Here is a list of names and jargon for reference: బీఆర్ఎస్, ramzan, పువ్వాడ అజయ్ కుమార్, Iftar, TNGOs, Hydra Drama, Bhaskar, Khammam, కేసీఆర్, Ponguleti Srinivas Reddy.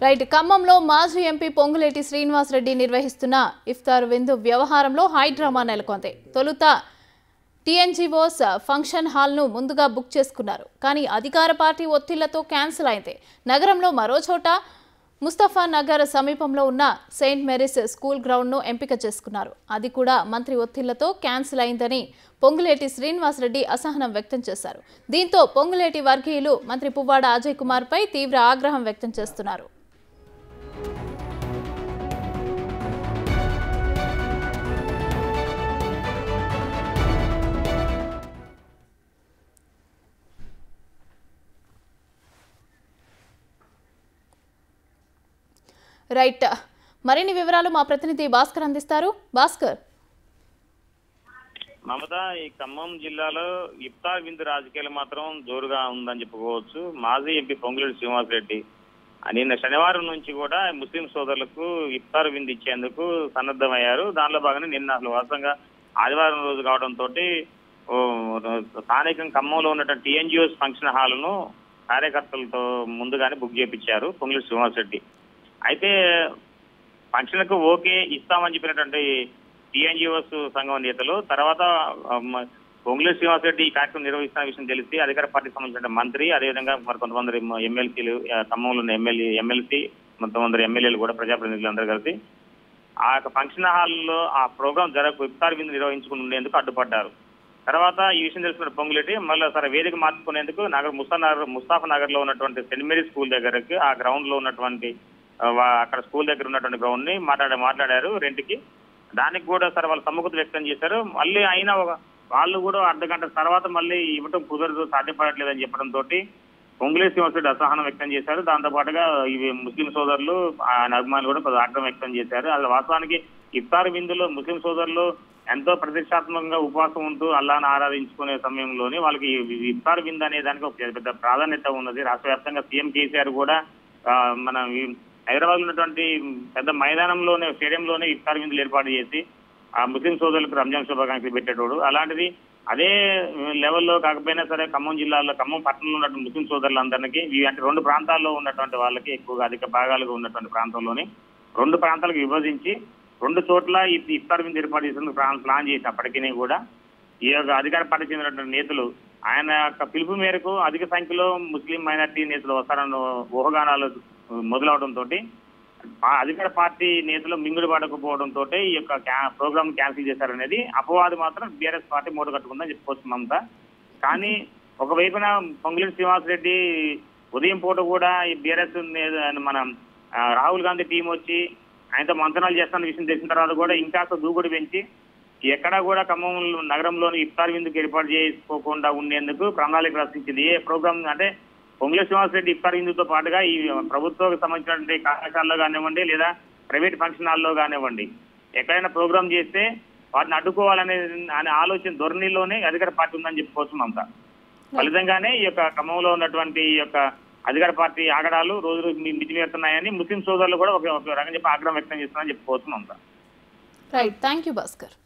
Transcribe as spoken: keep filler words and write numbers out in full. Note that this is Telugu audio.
Right, Khammamlo Maji M P Ponguleti Srinivas Reddy nirvahistuna Iftar Vindu Vyavaharamlo Hydra Drama నెలకొంది. తొలుత T N G Os function hall ను ముందుగా బుక్ చేసుకున్నారు. కానీ అధికార పార్టీ ఒత్తిళ్లతో క్యాన్సిల్ అయింది. నగరంలో మరో చోట ముస్తఫా నగర్ సమీపంలో ఉన్న సెయింట్ మేరీస్ స్కూల్ గ్రౌండ్ ను ఎంపిక చేసుకున్నారు. అది కూడా మంత్రి ఒత్తిళ్లతో క్యాన్సిల్ అయిందని పొంగులేటి శ్రీనివాస్ రెడ్డి అసహనం వ్యక్తం చేశారు. దీంతో పొంగులేటి వర్గీయులు మంత్రి పువ్వాడ అజయ్ కుమార్ పై తీవ్ర ఆగ్రహం వ్యక్తం చేస్తున్నారు. Right. Marini Vivralu ma pratinidhi Bhaskar andistaru. Bhaskar. Mamata ee Khammam jillalo Iftar Vindu rajakeeyalu matram joruga undani cheppukovachu. Maji M P Ponguleti Srinivas Reddy ninna Shanivaram nunchi kuda Muslim sodarulaku Iftar Vindu ichenduku sannaddhamayyaru. Danlo bhagane ninna vasanga Adivaram roju kavadam toti స్థానికం ఖమ్మంలో ఉన్న T N G Os function hall ను కార్యకర్తలతో ముందుగానే బుక్ చేయించారు Ponguleti Srinivas Reddy. అయితే ఫంక్షన్‌కు ఓకే ఇస్తామని చెప్పినటువంటి టీఎన్జీఓస్ సంఘం నేతలు తర్వాత పొంగులేటి శ్రీనివాస్ రెడ్డి ఈ కార్యక్రమం నిర్వహిస్తున్న విషయం తెలిసి అధికార పార్టీకి సంబంధించిన మంత్రి అదేవిధంగా మరి కొంతమంది ఎమ్మెల్సీలు ఖమ్మంలో ఉన్న ఎమ్మెల్యే ఎమ్మెల్సీ కొంతమంది ఎమ్మెల్యేలు కూడా ప్రజాప్రతినిధులు అందరూ కలిసి ఆ ఫంక్షన్ హాల్లో ఆ ప్రోగ్రాం జరగ ఇఫ్తార్ విందు నిర్వహించుకుని ఉండేందుకు అడ్డుపడ్డారు. తర్వాత ఈ విషయం తెలిసిన పొంగులేటి మళ్ళీ సరే వేదిక మార్చుకునేందుకు నగర్ ముస్తా నగర్ ముస్తాఫా నగర్లో ఉన్నటువంటి సెయింట్ మేరీస్ స్కూల్ దగ్గరకి ఆ గ్రౌండ్లో ఉన్నటువంటి అక్కడ స్కూల్ దగ్గర ఉన్నటువంటి గ్రౌండ్ ని మాట్లాడే మాట్లాడారు రెంట్కి. దానికి కూడా సరే వాళ్ళు సముఖత వ్యక్తం చేశారు. మళ్ళీ అయినా వాళ్ళు కూడా అర్ధ గంట తర్వాత మళ్ళీ ఇవ్వటం కుదరదు సాధ్యపడట్లేదని చెప్పడం తోటి పొంగులేటి శ్రీనివాసరెడ్డి అసహనం వ్యక్తం చేశారు. దాంతో పాటుగా ఇవి ముస్లిం సోదరులు ఆయన అభిమానులు కూడా ఆగ్రహం వ్యక్తం చేశారు. అలా వాస్తవానికి ఇఫ్తార్ విందులో ముస్లిం సోదరులు ఎంతో ప్రతిష్టాత్మకంగా ఉపవాసం ఉంటూ అల్లాను ఆరాధించుకునే సమయంలోనే వాళ్ళకి ఇఫ్తార్ విందు అనే దానికి ఒక పెద్ద ప్రాధాన్యత ఉన్నది. రాష్ట్ర వ్యాప్తంగా సీఎం కేసీఆర్ కూడా మన హైదరాబాద్ ఉన్నటువంటి పెద్ద మైదానంలోనే స్టేడియంలోనే ఇఫ్తార్ విందులు ఏర్పాటు చేసి ఆ ముస్లిం సోదరులకు రంజాన్ శుభాకాంక్షలు పెట్టేటోడు. అలాంటిది అదే లెవెల్లో కాకపోయినా సరే ఖమ్మం జిల్లాలో ఖమ్మం పట్టణంలో ఉన్నటువంటి ముస్లిం సోదరులందరికీ అంటే రెండు ప్రాంతాల్లో ఉన్నటువంటి వాళ్ళకి ఎక్కువగా అధిక భాగాలుగా ఉన్నటువంటి ప్రాంతంలోని రెండు ప్రాంతాలకు విభజించి రెండు చోట్ల ఈ ఇఫ్తార్ విందు ఏర్పాటు చేసేందుకు ప్లాన్ చేసినప్పటికీ కూడా ఈ యొక్క అధికార పార్టీకి చెందినటువంటి నేతలు ఆయన యొక్క పిలుపు మేరకు అధిక సంఖ్యలో ముస్లిం మైనార్టీ నేతలు వస్తారన్న ఊహాగానాలు మొదలవడంతో అధికార పార్టీ నేతలు మింగుడు పడకపోవడంతో ఈ యొక్క ప్రోగ్రామ్ క్యాన్సిల్ చేశారనేది అపవాదు మాత్రం బీఆర్ఎస్ పార్టీ మూట కట్టుకుందని చెప్పుకోవచ్చు మమత. కానీ ఒకవైపున పొంగులేటి శ్రీనివాస్ రెడ్డి ఉదయం పూట కూడా ఈ బీఆర్ఎస్ మన రాహుల్ గాంధీ టీం వచ్చి ఆయనతో మంతనాలు చేస్తానన్న విషయం తెలిసిన తర్వాత కూడా ఇంకా దూకుడు పెంచి ఎక్కడా కూడా ఖమ్మం నగరంలోని ఇఫ్తార్ విందుకు ఏర్పాటు చేసుకోకుండా ఉండేందుకు ప్రణాళిక రచించింది. ఏ ప్రోగ్రామ్ అంటే పొంగులేటి శ్రీనివాస్ రెడ్డి ఇఫ్తార్ విందుతో పాటుగా ఈ ప్రభుత్వానికి సంబంధించినటువంటి కార్యశాలలో కానివ్వండి లేదా ప్రైవేట్ ఫంక్షన్ హాల్లో కానివ్వండి ఎక్కడైనా ప్రోగ్రామ్ చేస్తే వాటిని అడ్డుకోవాలనే అనే ఆలోచన ధోరణిలోనే అధికార పార్టీ ఉందని చెప్పుకోవచ్చు మమత. ఫలితంగానే ఈ యొక్క ఖమ్మంలో ఉన్నటువంటి ఈ యొక్క అధికార పార్టీ ఆగడాలు రోజు రోజు మితిమీరుతున్నాయని ముస్లిం సోదరులు కూడా ఒక రకంగా చెప్పి ఆగ్రహం వ్యక్తం చేస్తున్నారని చెప్పుకోవచ్చు Mamata. Right, thank you Bhaskar.